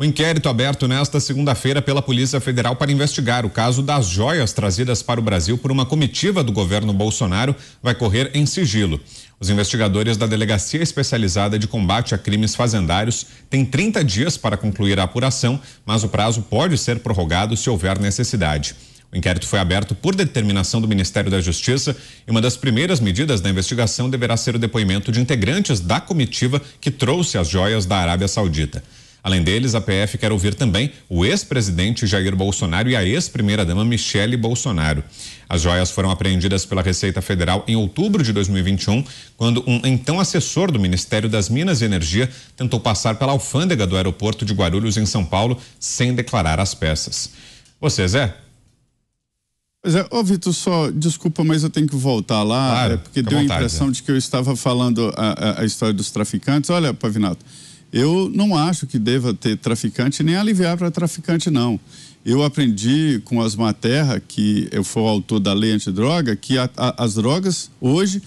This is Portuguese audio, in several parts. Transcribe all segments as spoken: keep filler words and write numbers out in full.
O inquérito aberto nesta segunda-feira pela Polícia Federal para investigar o caso das joias trazidas para o Brasil por uma comitiva do governo Bolsonaro vai correr em sigilo. Os investigadores da Delegacia Especializada de Combate a Crimes Fazendários têm trinta dias para concluir a apuração, mas o prazo pode ser prorrogado se houver necessidade. O inquérito foi aberto por determinação do Ministério da Justiça e uma das primeiras medidas da investigação deverá ser o depoimento de integrantes da comitiva que trouxe as joias da Arábia Saudita. Além deles, a P F quer ouvir também o ex-presidente Jair Bolsonaro e a ex-primeira-dama Michele Bolsonaro. As joias foram apreendidas pela Receita Federal em outubro de dois mil e vinte e um, quando um então assessor do Ministério das Minas e Energia tentou passar pela alfândega do aeroporto de Guarulhos, em São Paulo, sem declarar as peças. Você, Zé? Pois é, ô Vitor, só, desculpa, mas eu tenho que voltar lá, claro, é, porque deu a impressão é. de que eu estava falando a, a, a história dos traficantes. Olha, Pavinato, eu não acho que deva ter traficante nem aliviar para traficante, não. Eu aprendi com Asma Terra, que eu fui o autor da lei antidroga, que a, a, as drogas hoje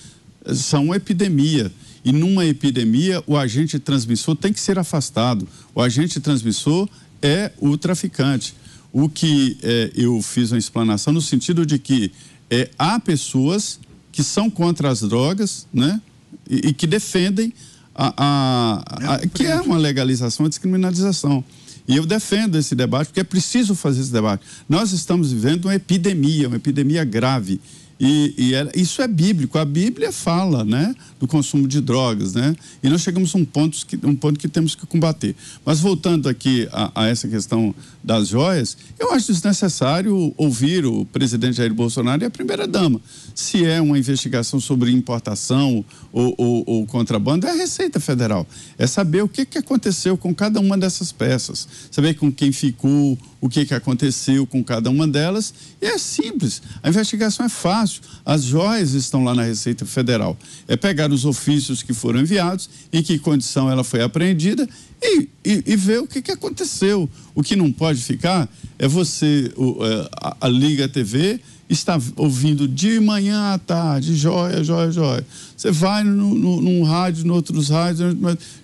são uma epidemia. E numa epidemia, o agente transmissor tem que ser afastado. O agente transmissor é o traficante. O que é, eu fiz uma explanação no sentido de que é, há pessoas que são contra as drogas, né, e, e que defendem A, a, a, que é uma legalização, uma descriminalização. E eu defendo esse debate, porque é preciso fazer esse debate. Nós estamos vivendo uma epidemia, uma epidemia grave. E, e é, isso é bíblico. A Bíblia fala, né, do consumo de drogas, né? E nós chegamos a um ponto que, um ponto que temos que combater. Mas voltando aqui a, a essa questão das joias, eu acho desnecessário ouvir o presidente Jair Bolsonaro e a primeira-dama. Se é uma investigação sobre importação ou, ou, ou contrabando, é a Receita Federal. É saber o que, que aconteceu com cada uma dessas peças. Saber com quem ficou, o que, que aconteceu com cada uma delas. E é simples. A investigação é fácil. As joias estão lá na Receita Federal. É pegar os ofícios que foram enviados, em que condição ela foi apreendida e, e, e ver o que, que aconteceu. O que não pode ficar é você, o, a, a Liga T V, está ouvindo de manhã à tarde, joia, joia, joia. Você vai no, no, num rádio, em outros rádios,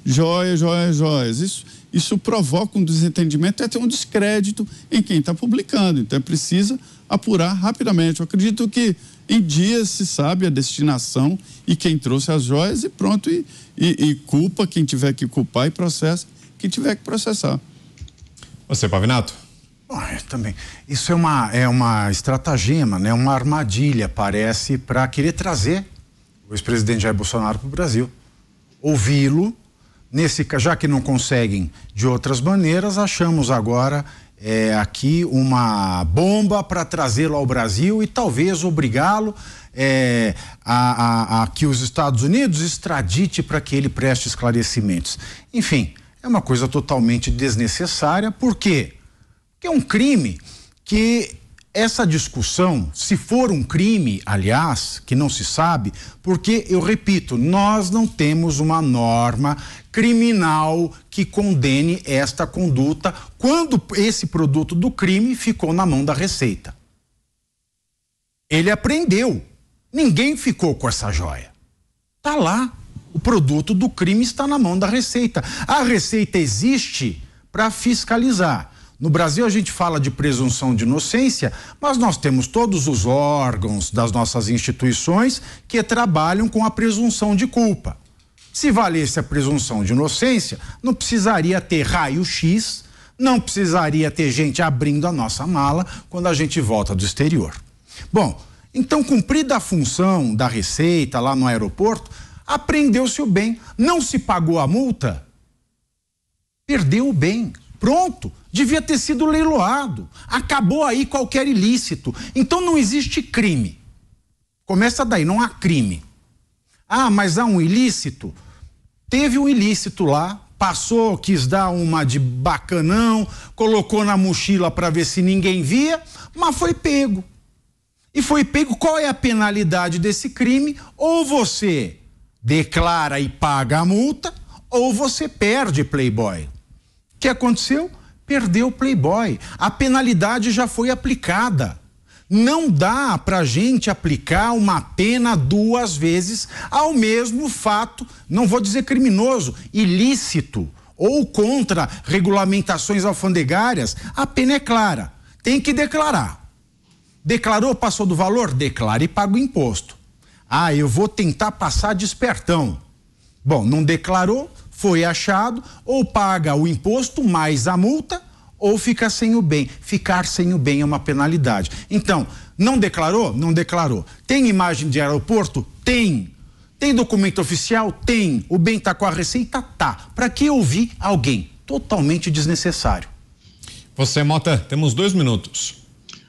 joia, joia, joias. Isso, isso provoca um desentendimento e até um descrédito em quem está publicando. Então, é preciso apurar rapidamente. Eu acredito que em dias se sabe a destinação e quem trouxe as joias e pronto, e, e, e culpa quem tiver que culpar e processa quem tiver que processar. Você, Pavinato? Ah, eu também. Isso é uma, é uma estratagema, né? Uma armadilha, parece, para querer trazer o ex-presidente Jair Bolsonaro para o Brasil. Ouvi-lo, nesse, já que não conseguem de outras maneiras, achamos agora... É, aqui uma bomba para trazê-lo ao Brasil e talvez obrigá-lo é, a, a, a que os Estados Unidos extradite para que ele preste esclarecimentos. Enfim, é uma coisa totalmente desnecessária. Por quê? Porque é um crime que essa discussão, se for um crime, aliás, que não se sabe, porque, eu repito, nós não temos uma norma criminal que condene esta conduta quando esse produto do crime ficou na mão da Receita. Ele apreendeu. Ninguém ficou com essa joia. Tá lá. O produto do crime está na mão da Receita. A Receita existe para fiscalizar. No Brasil, a gente fala de presunção de inocência, mas nós temos todos os órgãos das nossas instituições que trabalham com a presunção de culpa. Se valesse a presunção de inocência, não precisaria ter raio-x, não precisaria ter gente abrindo a nossa mala quando a gente volta do exterior. Bom, então, cumprida a função da Receita lá no aeroporto, apreendeu-se o bem, não se pagou a multa, perdeu o bem. Pronto, devia ter sido leiloado. Acabou aí qualquer ilícito. Então não existe crime. Começa daí, não há crime. Ah, mas há um ilícito? Teve um ilícito lá, passou, quis dar uma de bacanão, colocou na mochila para ver se ninguém via, mas foi pego. E foi pego, qual é a penalidade desse crime? Ou você declara e paga a multa, ou você perde, Playboy. O que aconteceu? Perdeu o Playboy. A penalidade já foi aplicada. Não dá para a gente aplicar uma pena duas vezes ao mesmo fato, não vou dizer criminoso, ilícito ou contra regulamentações alfandegárias, a pena é clara, tem que declarar. Declarou, passou do valor? Declara e paga o imposto. Ah, eu vou tentar passar de espertão. Bom, não declarou, foi achado, ou paga o imposto mais a multa, ou fica sem o bem. Ficar sem o bem é uma penalidade. Então, não declarou? Não declarou. Tem imagem de aeroporto? Tem. Tem documento oficial? Tem. O bem tá com a Receita? Tá. Para que ouvir alguém? Totalmente desnecessário. Você, Mota, temos dois minutos.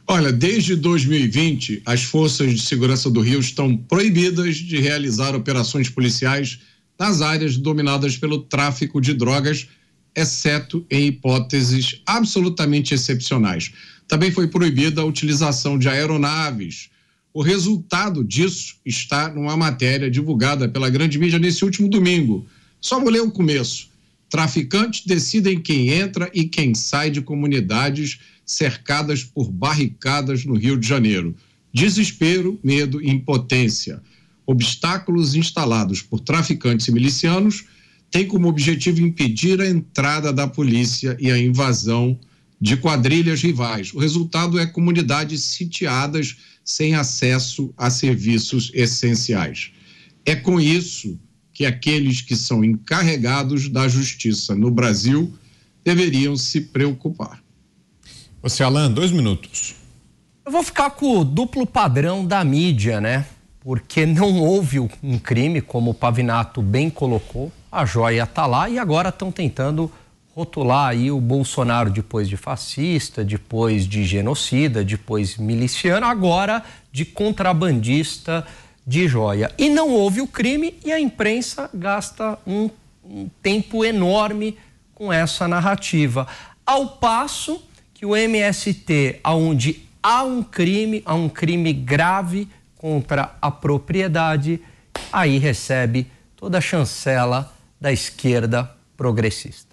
Olha, desde dois mil e vinte, as forças de segurança do Rio estão proibidas de realizar operações policiais nas áreas dominadas pelo tráfico de drogas, exceto em hipóteses absolutamente excepcionais. Também foi proibida a utilização de aeronaves. O resultado disso está numa matéria divulgada pela grande mídia nesse último domingo. Só vou ler o começo. Traficantes decidem quem entra e quem sai de comunidades cercadas por barricadas no Rio de Janeiro. Desespero, medo e impotência. Obstáculos instalados por traficantes e milicianos têm como objetivo impedir a entrada da polícia e a invasão de quadrilhas rivais. O resultado é comunidades sitiadas sem acesso a serviços essenciais. É com isso que aqueles que são encarregados da justiça no Brasil deveriam se preocupar. Você, Alan, dois minutos. Eu vou ficar com o duplo padrão da mídia, né? Porque não houve um crime, como o Pavinato bem colocou, a joia tá lá e agora estão tentando rotular aí o Bolsonaro depois de fascista, depois de genocida, depois miliciano, agora de contrabandista de joia. E não houve o crime e a imprensa gasta um, um tempo enorme com essa narrativa. Ao passo que o M S T, onde há um crime, há um crime grave contra a propriedade, aí recebe toda a chancela da esquerda progressista.